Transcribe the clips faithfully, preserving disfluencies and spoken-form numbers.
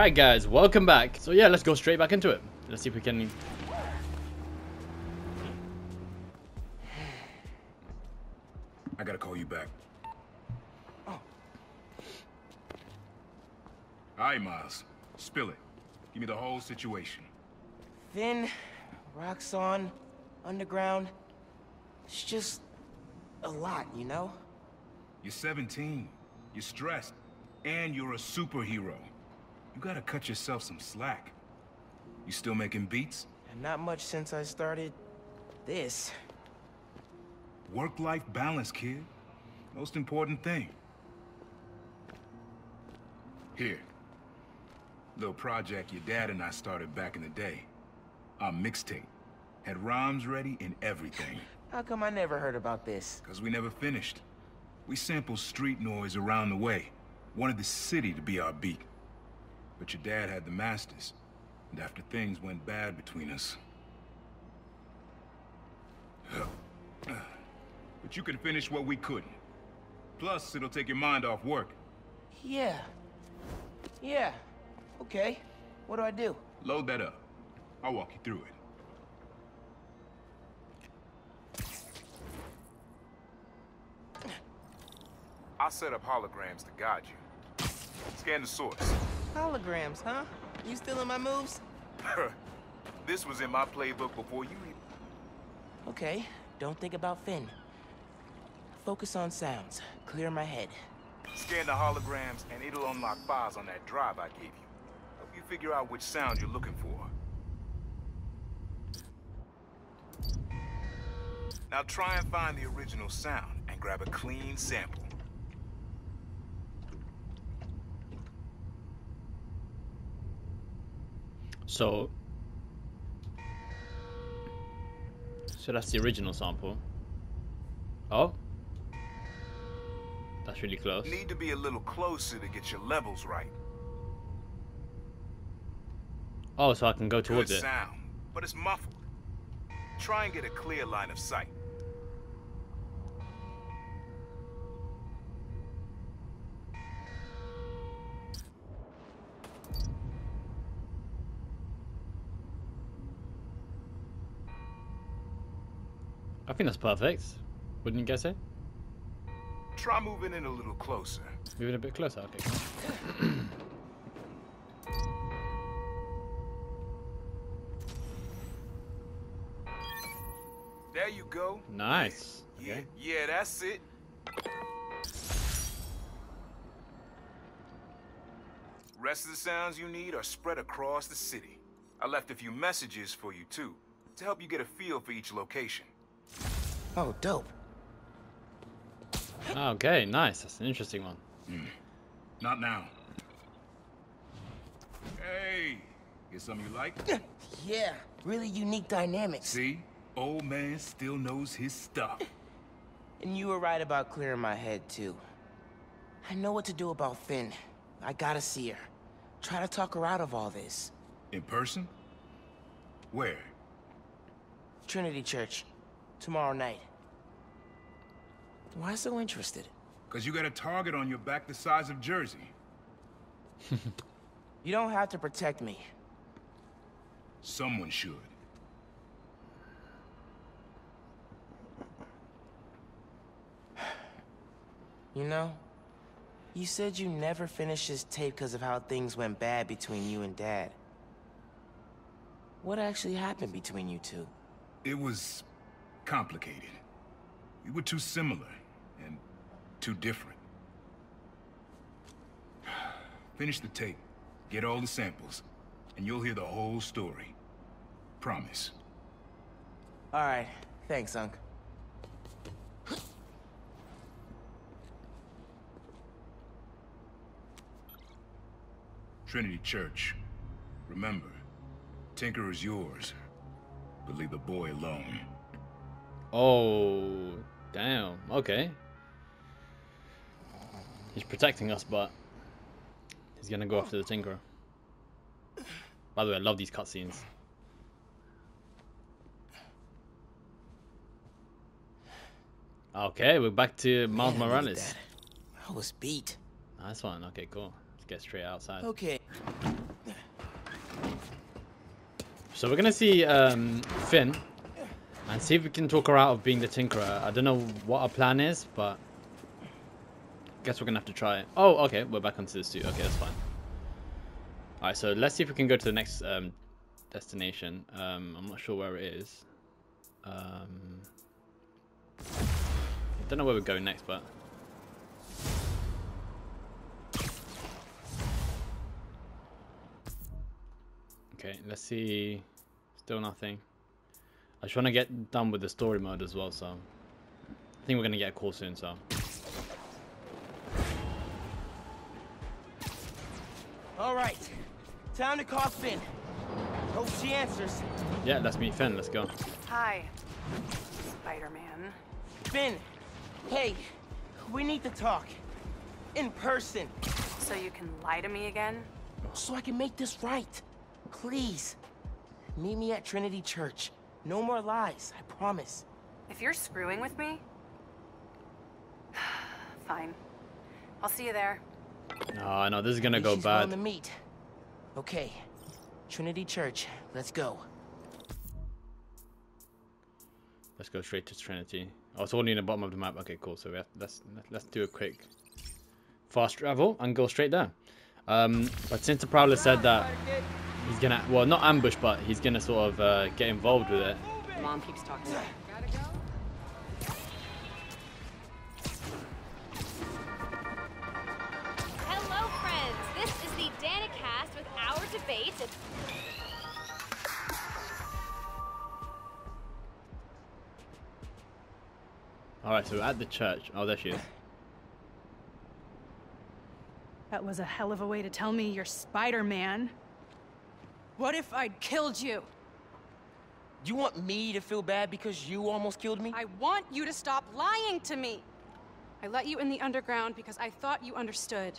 Alright guys, welcome back. So yeah, let's go straight back into it. Let's see if we can... I gotta call you back. Oh. Alright, Miles. Spill it. Give me the whole situation. Finn, Roxxon, Underground. It's just... a lot, you know? You're seventeen. You're stressed. And you're a superhero. You gotta cut yourself some slack. You still making beats? And not much since I started... this. Work-life balance, kid. Most important thing. Here. Little project your dad and I started back in the day. Our mixtape. Had rhymes ready and everything. How come I never heard about this? Because we never finished. We sampled street noise around the way. Wanted the city to be our beat. But your dad had the masters. And after things went bad between us... But you could finish what we couldn't. Plus, it'll take your mind off work. Yeah. Yeah. Okay. What do I do? Load that up. I'll walk you through it. I'll set up holograms to guide you. Scan the source. Holograms, huh? You still in my moves? This was in my playbook before you even... Okay, don't think about Finn. Focus on sounds. Clear my head. Scan the holograms and it'll unlock files on that drive I gave you. Help you figure out which sound you're looking for. Now try and find the original sound and grab a clean sample. So, so that's the original sample. Oh, that's really close. Need to be a little closer to get your levels right. Oh, so I can go towards it. Good sound, but it's muffled. Try and get a clear line of sight. I think that's perfect. Wouldn't you guess it? Try moving in a little closer. Moving a bit closer, okay. There you go. Nice. Yeah, okay. Yeah, that's it. Rest of the sounds you need are spread across the city. I left a few messages for you too, to help you get a feel for each location. Oh, dope. Okay, nice. That's an interesting one. Mm. Not now. Hey, get something you like? Yeah, really unique dynamics. See? Old man still knows his stuff. And you were right about clearing my head, too. I know what to do about Finn. I gotta see her. Try to talk her out of all this. In person? Where? Trinity Church. Tomorrow night. Why so interested? Because you got a target on your back the size of Jersey. You don't have to protect me. Someone should. You know, you said you never finished this tape because of how things went bad between you and Dad. What actually happened between you two? It was... complicated. We were too similar and too different. Finish the tape, get all the samples, and you'll hear the whole story. Promise. All right. Thanks, Unc. Trinity Church. Remember, Tinker is yours, but leave the boy alone. Oh, damn. Okay. He's protecting us, but he's gonna go after the Tinkerer. By the way, I love these cutscenes. Okay, we're back to Miles Man, Morales. I, I was beat. Nice one. Okay, cool. Let's get straight outside. Okay. So we're going to see um, Finn and see if we can talk her out of being the Tinkerer. I don't know what our plan is, but I guess we're going to have to try it. Oh, okay. We're back onto this too. Okay, that's fine. Alright, so let's see if we can go to the next um, destination. Um, I'm not sure where it is. Um, I don't know where we're going next, but... Okay, let's see. Still nothing. I just want to get done with the story mode as well, so I think we're going to get a call soon, so. Alright, time to call Finn. Hope she answers. Yeah, let's meet Finn. Let's go. Hi, Spider-Man. Finn, hey, we need to talk. In person. So you can lie to me again? So I can make this right. Please, meet me at Trinity Church. No more lies, I promise. If you're screwing with me, fine. I'll see you there. Oh, no, this is gonna go bad. On the meet. Okay, Trinity Church. Let's go. Let's go straight to Trinity. Oh, it's all near the bottom of the map. Okay, cool. So we have, let's let's do a quick fast travel and go straight there. Um, but since the Prowler said that. He's gonna, well, not ambush, but he's gonna sort of uh, get involved with it. Mom keeps talking. Hello, friends. This is the Danicast with our debate. All right, so we're at the church. Oh, there she is. That was a hell of a way to tell me you're Spider-Man. What if I'd killed you? You want me to feel bad because you almost killed me? I want you to stop lying to me. I let you in the underground because I thought you understood.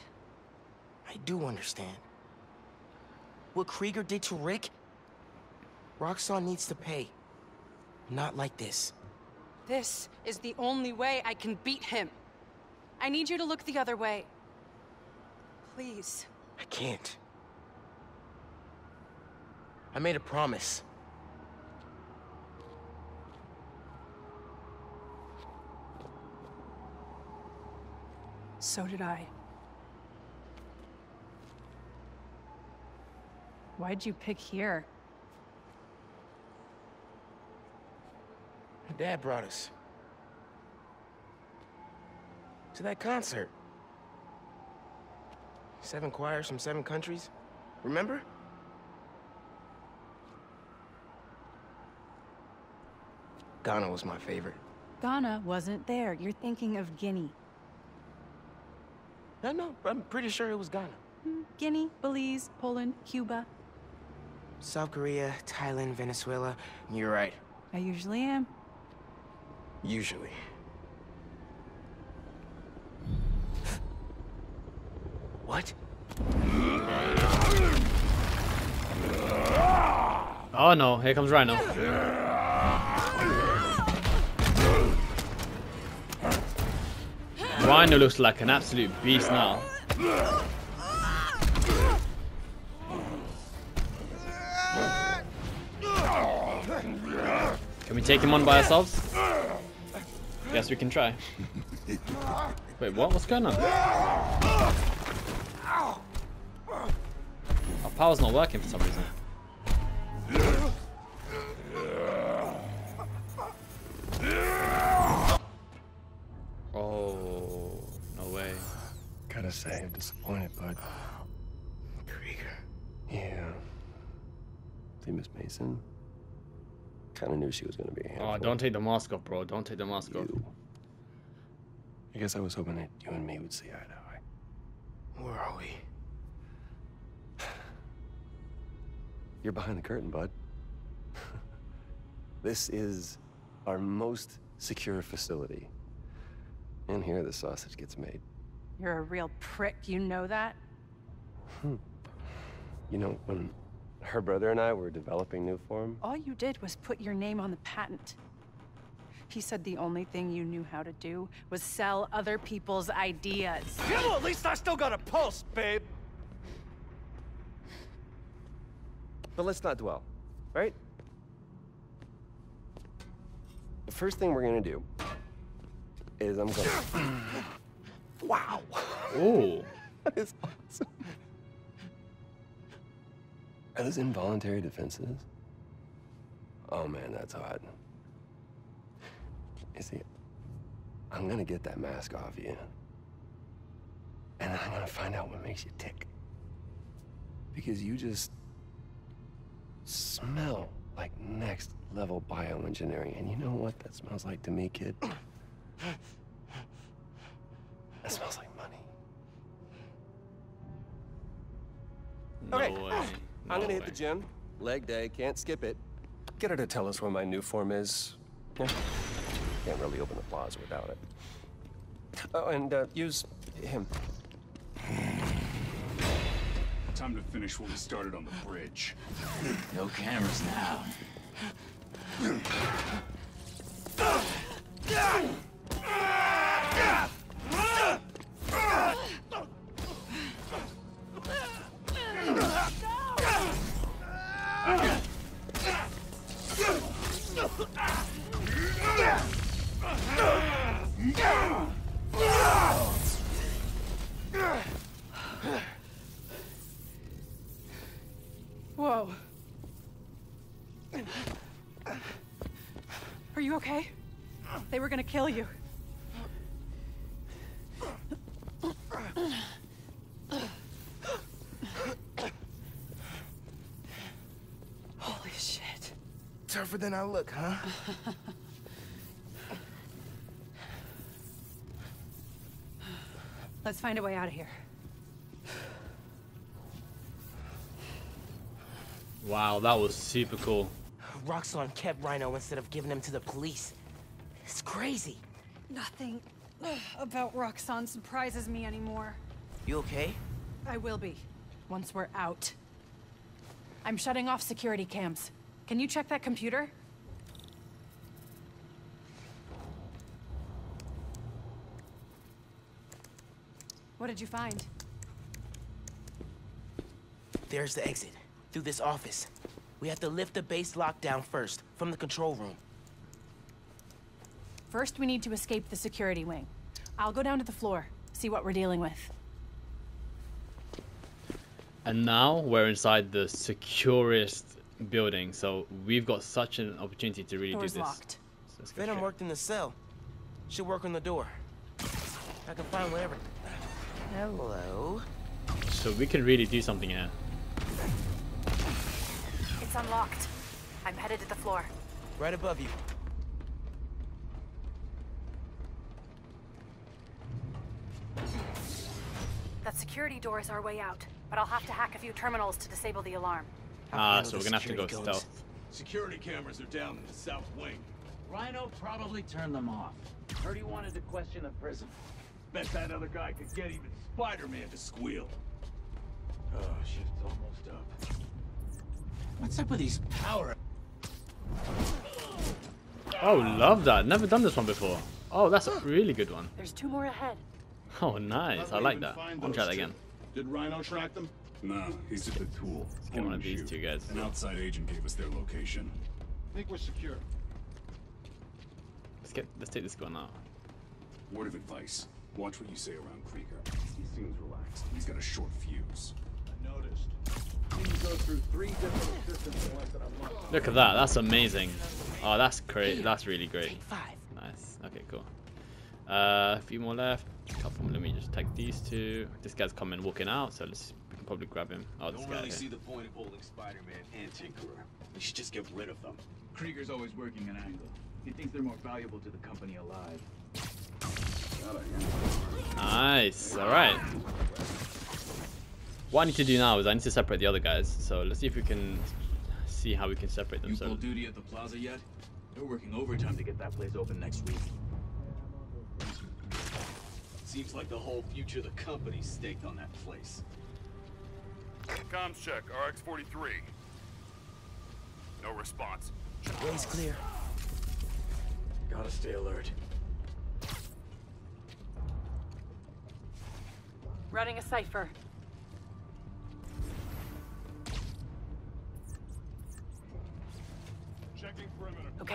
I do understand. What Krieger did to Rick? Roxxon needs to pay. Not like this. This is the only way I can beat him. I need you to look the other way. Please. I can't. I made a promise. So did I. Why'd you pick here? My dad brought us. To that concert. Seven choirs from seven countries. Remember? Ghana was my favorite. Ghana wasn't there. You're thinking of Guinea. No, no, I'm pretty sure it was Ghana. Mm, Guinea, Belize, Poland, Cuba. South Korea, Thailand, Venezuela. You're right. I usually am. Usually. What? Oh no, here comes Rhino. Rhino looks like an absolute beast now. Can we take him on by ourselves? Yes, we can try. Wait, what? What's going on? Our power's not working for some reason. Say I'm disappointed, but Krieger. Yeah. See, Miss Mason. Kind of knew she was gonna be here. Oh, don't take the mask off, bro. Don't take the mask you. off. I guess I was hoping that you and me would see eye to eye. Where are we? You're behind the curtain, bud. This is our most secure facility. And here the sausage gets made. You're a real prick, you know that? Hmm. You know, when her brother and I were developing new form... All you did was put your name on the patent. He said the only thing you knew how to do was sell other people's ideas. Yeah, well, at least I still got a pulse, babe. But let's not dwell. right? The first thing we're gonna do is I'm gonna. Wow. Oh. That is awesome. Are those involuntary defenses? Oh man, that's hot. You see, I'm gonna get that mask off you. And I'm gonna find out what makes you tick. Because you just smell like next level bioengineering. And you know what that smells like to me, kid? That smells like money. No okay. way. No I'm gonna way. hit the gym. Leg day, can't skip it. Get her to tell us where my new form is. Yeah. Can't really open the plaza without it. Oh, and uh, use him. Time to finish what we started on the bridge. No cameras now. Whoa. Are you okay? They were gonna kill you. Holy shit. Tougher than I look, huh? Let's find a way out of here. Wow, that was super cool. Roxxon kept Rhino instead of giving him to the police. It's crazy. Nothing about Roxxon surprises me anymore. You okay? I will be, once we're out. I'm shutting off security cams. Can you check that computer? What did you find? There's the exit. Through this office. We have to lift the base lockdown first, from the control room. First, we need to escape the security wing. I'll go down to the floor, see what we're dealing with. And now we're inside the securest building, so we've got such an opportunity to really Door's do this. Locked. So Venom worked in the cell. Should work on the door. I can find whatever. Hello. So we can really do something here. It's unlocked. I'm headed to the floor. Right above you. That security door is our way out, but I'll have to hack a few terminals to disable the alarm. Ah, uh, so we're gonna have to go stealth. Security cameras are down in the south wing. Rhino probably turned them off. Heard he wanted to question the prison. Bet that other guy could get even Spider-Man to squeal. Oh, shit's almost up. What's up with these power? Oh, love that. Never done this one before. Oh, that's a really good one. There's two more ahead. Oh, nice. I like that. I'll try that again. Did Rhino track them? No, he's just a tool. Let's get one of these two guys. An outside agent gave us their location. I think we're secure. Let's get. Let's take this one out. Word of advice: watch what you say around Krieger. He seems relaxed. He's got a short fuse. I noticed. Look at that, that's amazing. Oh, that's great, that's really great. Nice, okay, cool. Uh, a few more left. Couple, let me just take these two. This guy's coming, walking out, so let's we can probably grab him. Oh, this guy. Don't really see the point of holding Spider-Man and Tinkerer. We should just get rid of them. Krieger's always working an angle. He thinks they're more valuable to the company alive. Nice, alright. What I need to do now is I need to separate the other guys. So let's see if we can see how we can separate them. You pull duty at the plaza yet? They're working overtime to get that place open next week. Seems like the whole future of the company's staked on that place. Comms check, R X forty-three. No response. Way's clear. Gotta stay alert. Running a cipher.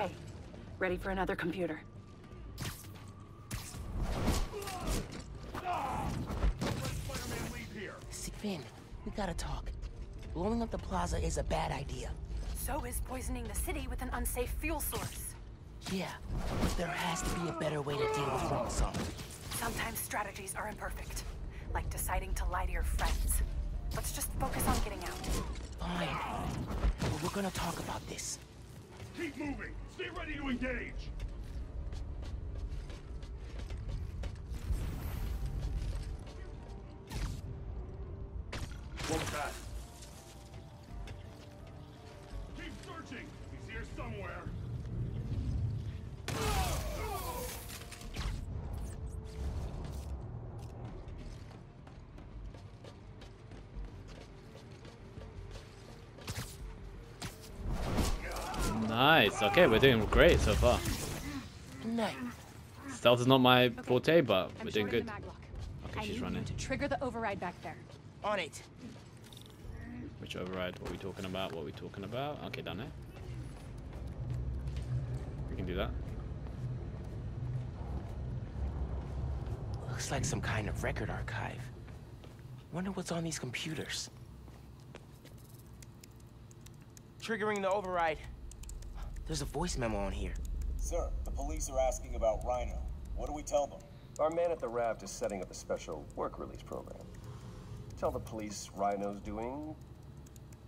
Okay, ready for another computer. Spider-Man, leave here. See, Finn, we gotta talk. Blowing up the plaza is a bad idea. So is poisoning the city with an unsafe fuel source. Yeah, but there has to be a better way to deal with Roxxon. Sometimes strategies are imperfect, like deciding to lie to your friends. Let's just focus on getting out. Fine, but we're gonna talk about this. Keep moving. Stay ready to engage. What's that? Keep searching. He's here somewhere. Nice. Okay, we're doing great so far. Stealth is not my forte, but we're doing good. Okay, she's running. To trigger the override back there. On it. Which override? What are we talking about? What are we talking about? Okay, done it. We can do that. Looks like some kind of record archive. Wonder what's on these computers. Triggering the override. There's a voice memo on here. Sir, the police are asking about Rhino. What do we tell them? Our man at the raft is setting up a special work release program. Tell the police Rhino's doing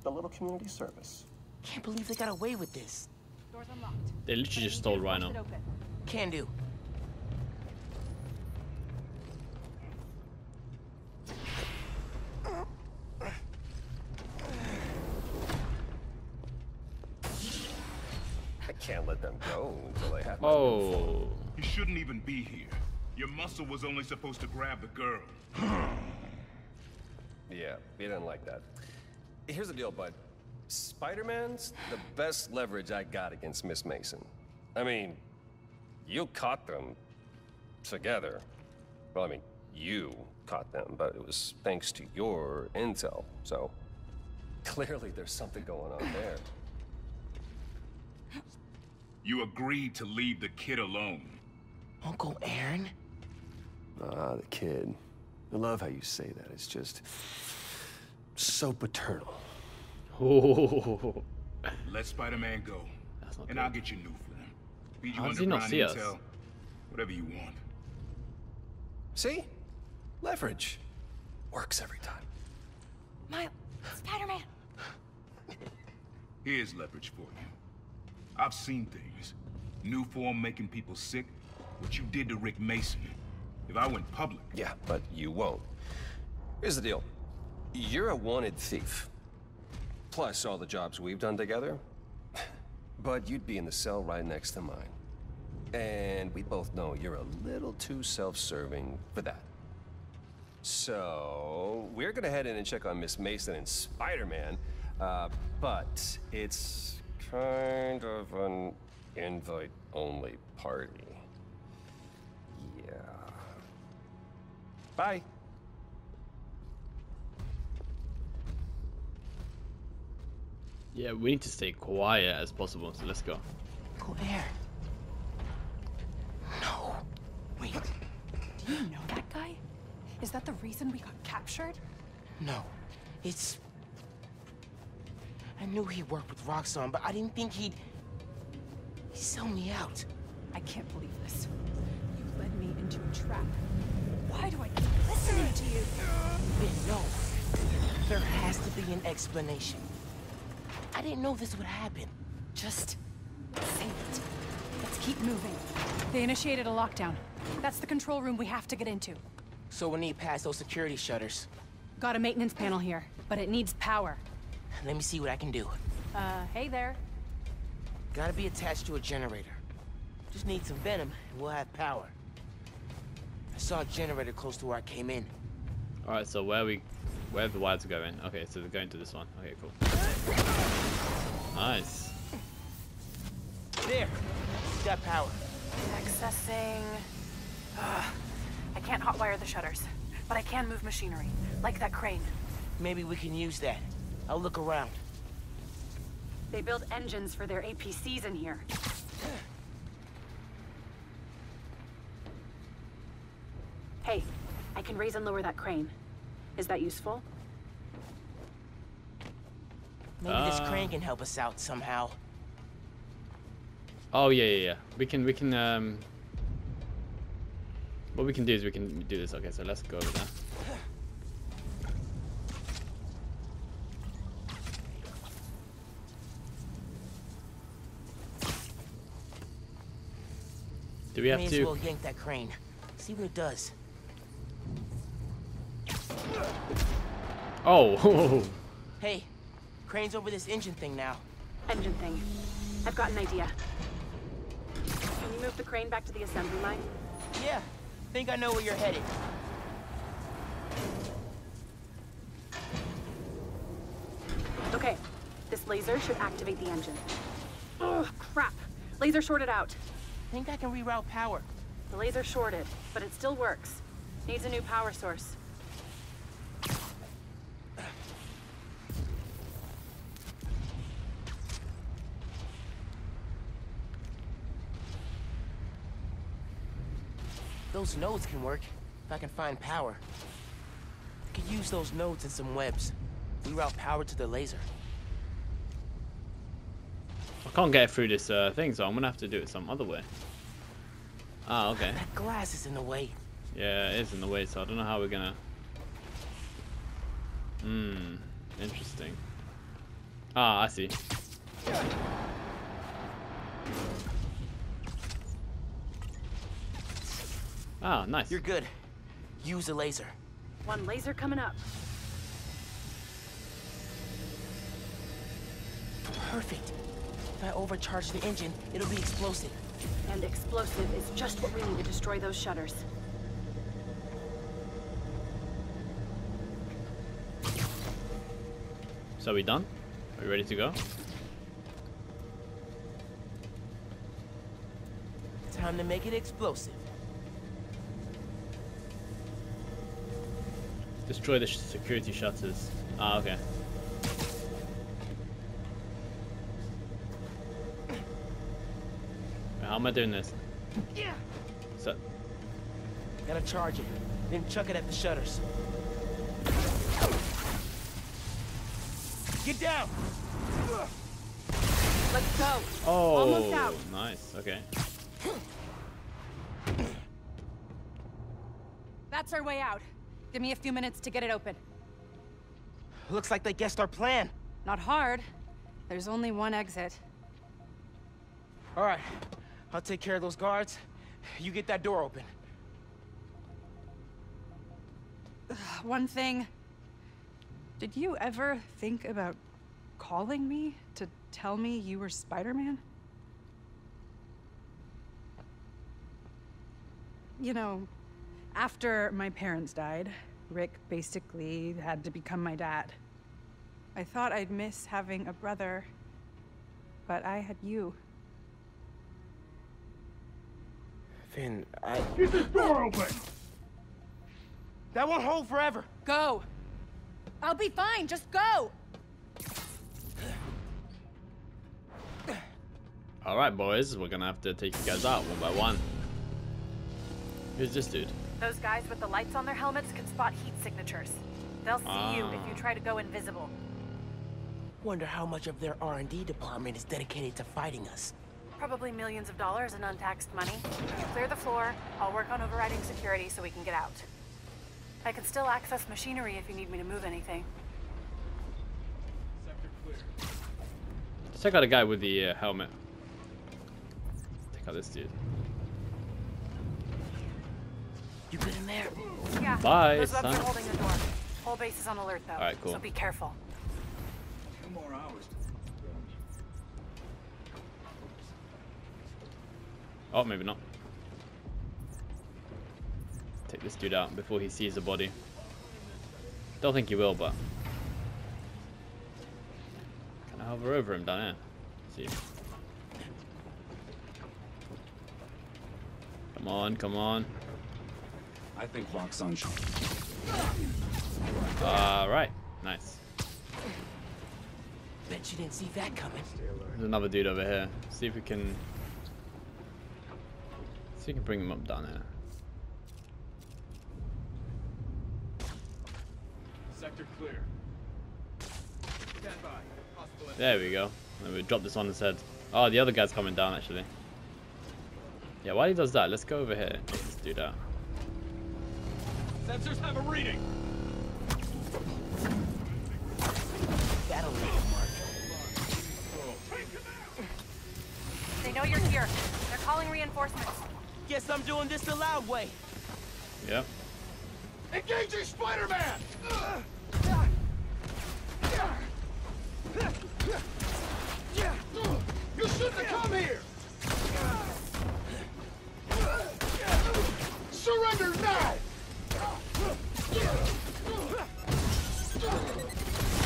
a little community service. Can't believe they got away with this. Doors unlocked. They literally just stole Rhino. Can do. Can't let them go until they have. Oh. You shouldn't even be here. Your muscle was only supposed to grab the girl. Yeah, you didn't like that. Here's the deal, bud. Spider-Man's the best leverage I got against Miss Mason. I mean, you caught them together. Well, I mean, you caught them, but it was thanks to your intel. So clearly there's something going on there. You agreed to leave the kid alone. Uncle Aaron? Ah, the kid. I love how you say that. It's just so paternal. Oh. Let Spider-Man go, and good. I'll get you new for them. Feed you underground intel, whatever you want. See? Leverage. Works every time. Miles, Spider-Man. Here's leverage for you. I've seen things. New form making people sick. What you did to Rick Mason. If I went public. Yeah, but you won't. Here's the deal. You're a wanted thief. Plus all the jobs we've done together. But you'd be in the cell right next to mine. And we both know you're a little too self-serving for that. So we're gonna head in and check on Miss Mason and Spider-Man. Uh, but it's kind of an invite-only party. Yeah. Bye. Yeah, we need to stay quiet as possible, so let's go. Go there. No. Wait. Do you know that guy? Is that the reason we got captured? No. It's... I knew he worked with Roxxon, but I didn't think he'd... He sold me out. I can't believe this. You led me into a trap. Why do I keep listening to you? But no. There has to be an explanation. I didn't know this would happen. Just... save it. Let's keep moving. They initiated a lockdown. That's the control room we have to get into. So we need past those security shutters. Got a maintenance panel here, but it needs power. Let me see what I can do. Uh, hey there. Gotta be attached to a generator. Just need some venom and we'll have power. I saw a generator close to where I came in. Alright, so where are we... Where are the wires going? Okay, so they're going to this one. Okay, cool. Nice. There! Got power. Accessing... Ugh. I can't hotwire the shutters, but I can move machinery. Like that crane. Maybe we can use that. I'll look around. They build engines for their A P Cs in here. Hey, I can raise and lower that crane. Is that useful? Maybe uh, this crane can help us out somehow. Oh yeah, yeah, yeah. We can, we can. Um, what we can do is we can do this. Okay, so let's go over there. Do we have May to? As well yank that crane. See what it does. Oh. Hey, crane's over this engine thing now. Engine thing. I've got an idea. Can you move the crane back to the assembly line? Yeah. Think I know where you're headed. Okay. This laser should activate the engine. Oh crap! Laser shorted out. I think I can reroute power. The laser shorted, but it still works. Needs a new power source. Those nodes can work, if I can find power. I could use those nodes in some webs. Reroute power to the laser. I can't get through this uh, thing, so I'm gonna have to do it some other way. Ah, okay. That glass is in the way. Yeah, it is in the way, so I don't know how we're gonna... Hmm, interesting. Ah, I see. Ah, nice. You're good. Use a laser. One laser coming up. Perfect. If I overcharge the engine, it'll be explosive. And explosive is just what we need to destroy those shutters. So are we done? Are we ready to go? Time to make it explosive. Destroy the security shutters. Ah, okay. How am I doing this? Yeah. So gotta charge it, then chuck it at the shutters. Get down. Let's go. Oh, almost out. Nice. Okay. That's our way out. Give me a few minutes to get it open. Looks like they guessed our plan. Not hard. There's only one exit. All right. I'll take care of those guards. You get that door open. Ugh, one thing. Did you ever think about calling me to tell me you were Spider-Man? You know, after my parents died, Rick basically had to become my dad. I thought I'd miss having a brother, but I had you. Finn, I... Get this door open! That won't hold forever! Go! I'll be fine, just go! Alright, boys, we're gonna have to take you guys out one by one. Who's this dude? Those guys with the lights on their helmets can spot heat signatures. They'll see ah. you if you try to go invisible. Wonder how much of their R and D department is dedicated to fighting us. Probably millions of dollars in untaxed money. You clear the floor, I'll work on overriding security so we can get out. I can still access machinery if you need me to move anything. Sector clear. Let's check out a guy with the uh, helmet. Check out this dude. You good in there? Yeah. Bye, son. Those webs are holding the door. Whole base is on alert though. All right, cool. So be careful. Two more hours. Oh, maybe not. Take this dude out before he sees the body. Don't think he will, but... Can I hover over him down here? See. Come on, come on. I think Roxxon should... Alright, nice. Bet you didn't see that coming. There's another dude over here. See if we can... You can bring him up down there. Sector clear. Stand by. There we go. Let me drop this on his head. Oh, the other guy's coming down actually. Yeah, while he does that, let's go over here. Let's do that. Sensors have a reading. That'll lead him, Mark. They know you're here. They're calling reinforcements. Guess I'm doing this the loud way. Yep. Engaging Spider-Man! You shouldn't have come here! Surrender now!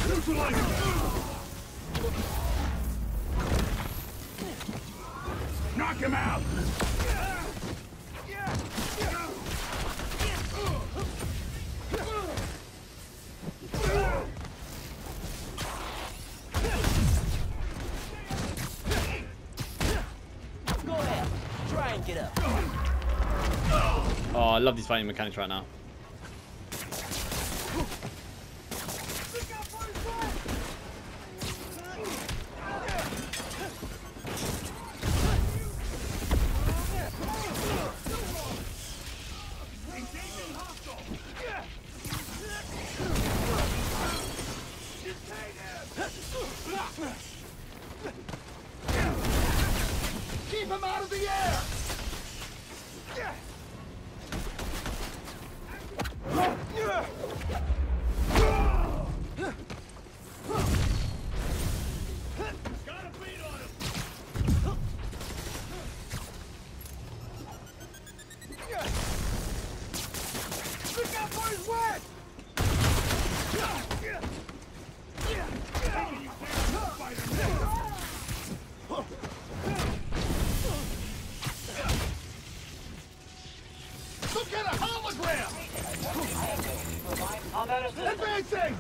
Neutralize him! Knock him out! I love these fighting mechanics right now. Keep him out of the air. Advancing!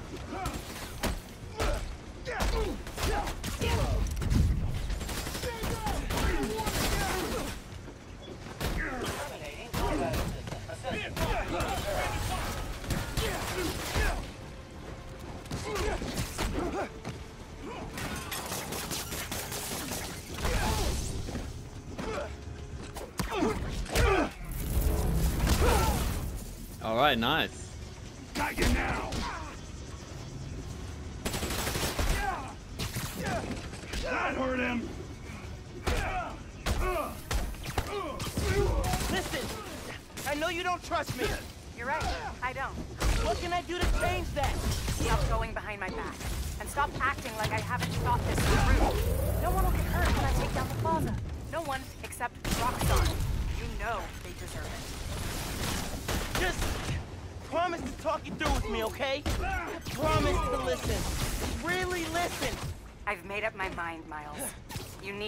All right, nice.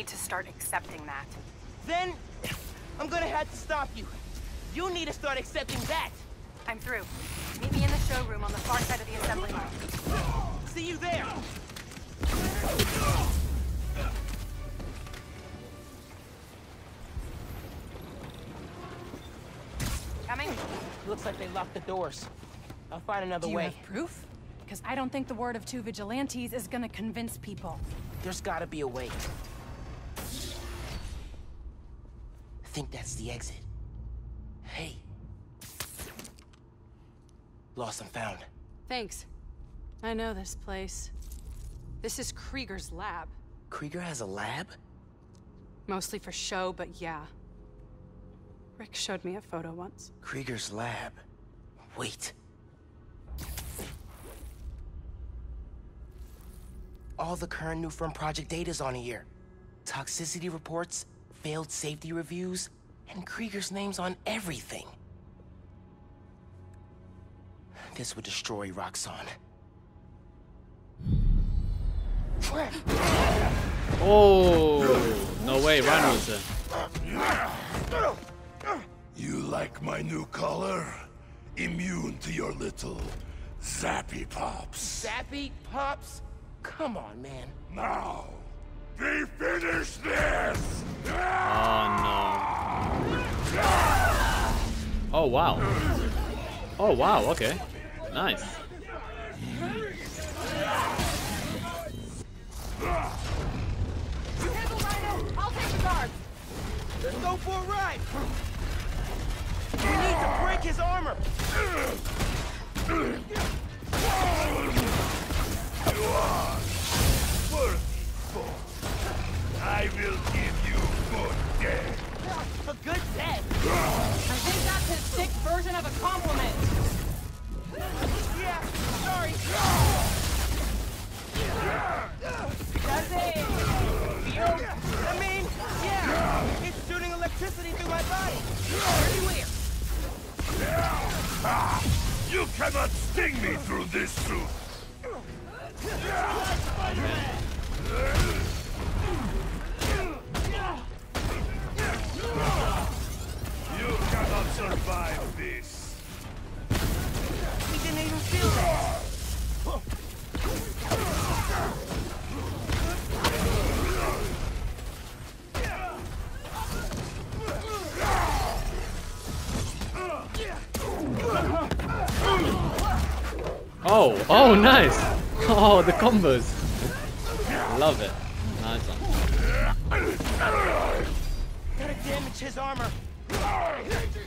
Start accepting that. Then I'm gonna have to stop you. You need to start accepting that. I'm through. Meet me in the showroom on the far side of the assembly line. See you there. Coming. Looks like they locked the doors. I'll find another way. Do you have proof? Because I don't think the word of two vigilantes is gonna convince people. There's gotta be a way. I think that's the exit. Hey. Lost and found. Thanks. I know this place. This is Krieger's lab. Krieger has a lab? Mostly for show, but yeah. Rick showed me a photo once. Krieger's lab. Wait. All the current new firm project data's on here. Toxicity reports, failed safety reviews, and Krieger's name's on everything. This would destroy Roxxon. Oh, no way, Rhino's there. You like my new color? Immune to your little zappy pops. Zappy pops? Come on, man. Now. We finish this! Oh no. Oh wow. Oh wow, okay. Nice. You handle Rhino, I'll take the guard. Let's go for a ride. We need to break his armor. You are worthy, foe. I will give you good death. A good death? I think that's his sick version of a compliment. Yeah, sorry. That's it. I mean, yeah, it's shooting electricity through my body. Everywhere. You cannot sting me through this suit. You cannot survive this. We didn't even feel that. Oh, oh, nice. Oh, the combos. Love it. Nice one. Gotta damage his armor. Keep getting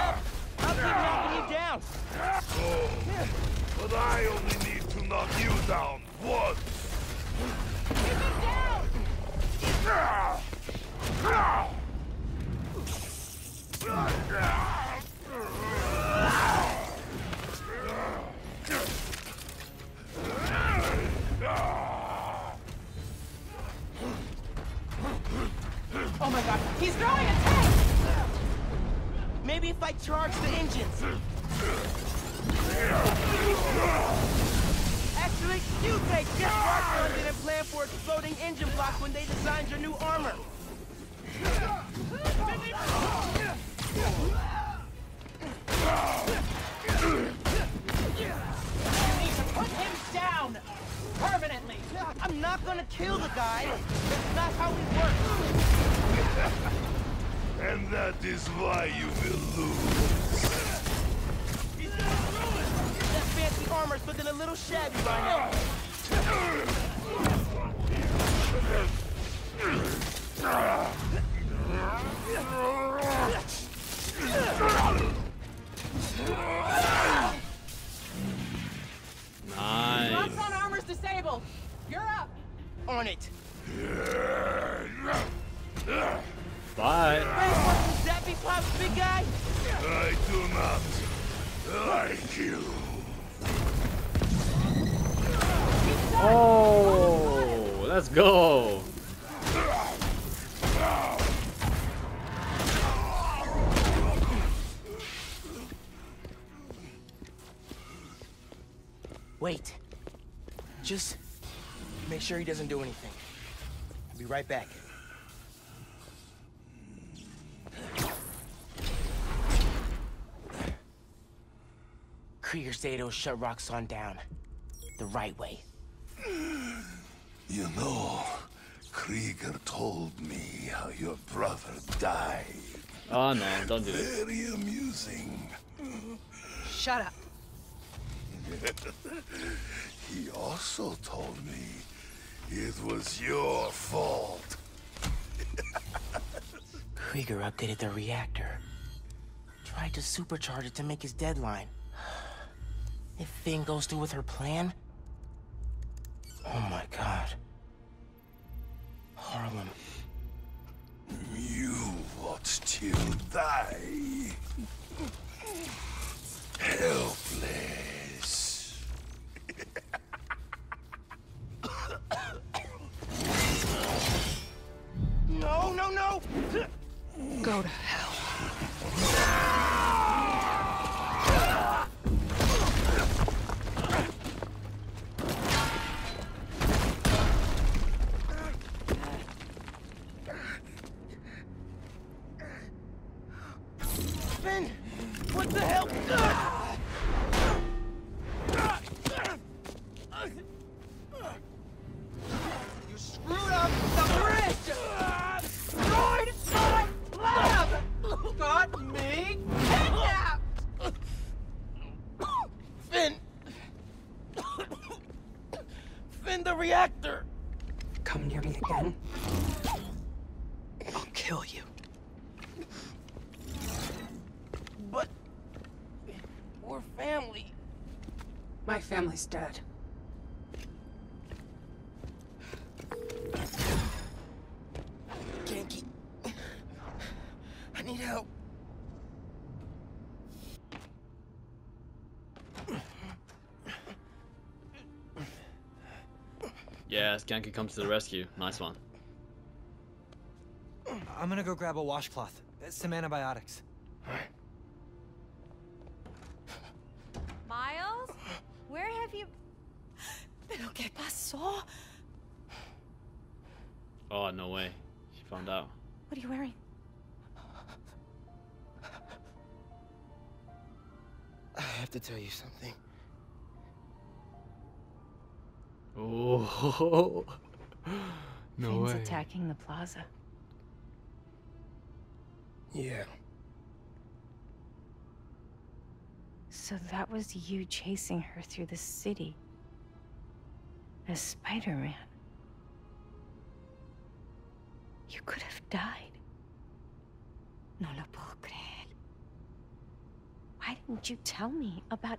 up. I'll keep knocking you down. Oh, but I only need to knock you down once. Get him down. Oh my god, he's throwing a tank! Maybe if I charge the engines. Actually, you take this. Roxxon didn't plan for exploding engine block when they designed your new armor. You need to put him down! Permanently! I'm not gonna kill the guy! That's not how it works! And that is why you will lose. That fancy armor's looking a little shabby by now. Nice. Roxxon armor's disabled. You're up. On it. Bye. Wait, Zappy Pops, big guy? I do not like you. Oh, let's go. Wait. Just make sure he doesn't do anything. I'll be right back. Krieger's Zato shut Roxxon down the right way. You know, Krieger told me how your brother died. Oh no, don't do it. Very amusing. Shut up. He also told me it was your fault. Krieger updated the reactor. Tried to supercharge it to make his deadline. If Finn goes through with her plan... Oh my god. Harlem. You watched him die. Helpless. No, no, no! Go to hell. What the hell? You screwed up the bridge! Destroyed my lab! Got me kidnapped! Finn! come near me again, I'll kill you. But we're family. My family's dead. Genki, I need help. Yes, Genki comes to the rescue. Nice one. I'm gonna go grab a washcloth. Some antibiotics. Miles? Where have you... Pero que pasó? Oh, no way. She found out. What are you wearing? I have to tell you something. Oh, no Finn's way. Attacking the plaza. Yeah. So that was you chasing her through the city as Spider-Man. You could have died. No lo puedo creer. Why didn't you tell me about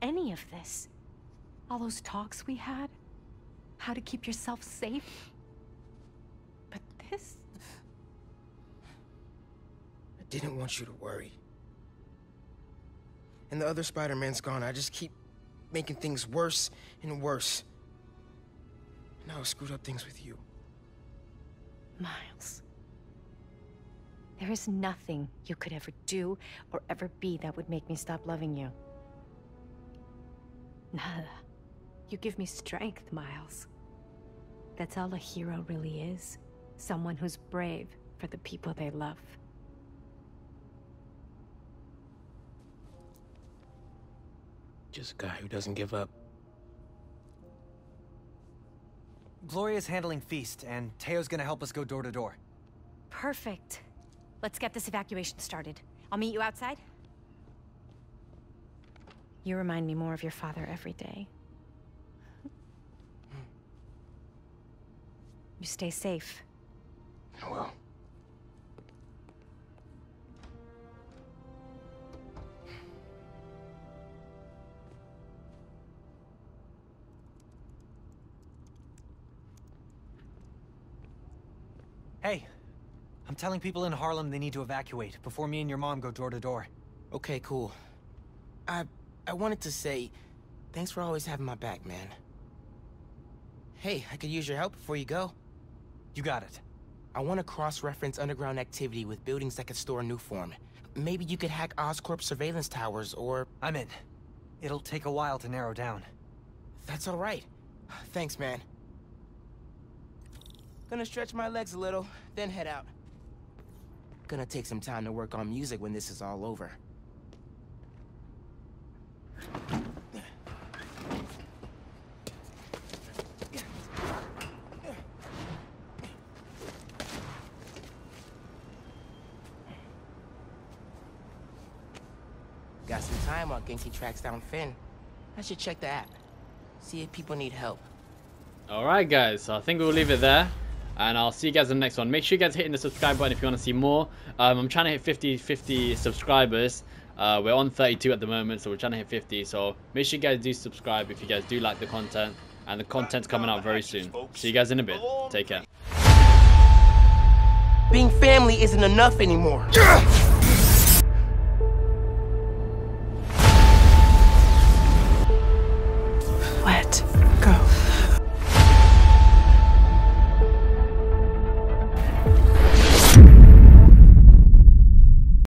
any of this? All those talks we had, how to keep yourself safe, but this... I didn't want you to worry. And the other Spider-Man's gone, I just keep making things worse and worse. Now I screwed up things with you. Miles, there is nothing you could ever do or ever be that would make me stop loving you. Nada. You give me strength, Miles. That's all a hero really is. Someone who's brave for the people they love. Just a guy who doesn't give up. Gloria's handling Feast, and Teo's gonna help us go door to door. Perfect. Let's get this evacuation started. I'll meet you outside. You remind me more of your father every day. You stay safe. I will. Hey, I'm telling people in Harlem they need to evacuate before me and your mom go door to door. Okay, cool. I... I wanted to say, thanks for always having my back, man. Hey, I could use your help before you go. You got it. I want to cross-reference underground activity with buildings that could store a new form. Maybe you could hack Oscorp surveillance towers, or... I'm in. It'll take a while to narrow down. That's all right. Thanks, man. Gonna stretch my legs a little, then head out. Gonna take some time to work on music when this is all over. Got some time while Genki tracks down Finn. I should check the app. See if people need help. Alright guys, so I think we'll leave it there. And I'll see you guys in the next one. Make sure you guys hitting the subscribe button if you want to see more. Um, I'm trying to hit fifty, fifty subscribers. Uh, we're on thirty-two at the moment, so we're trying to hit fifty. So make sure you guys do subscribe if you guys do like the content. And the content's coming out very soon. See you guys in a bit. Take care. Being family isn't enough anymore.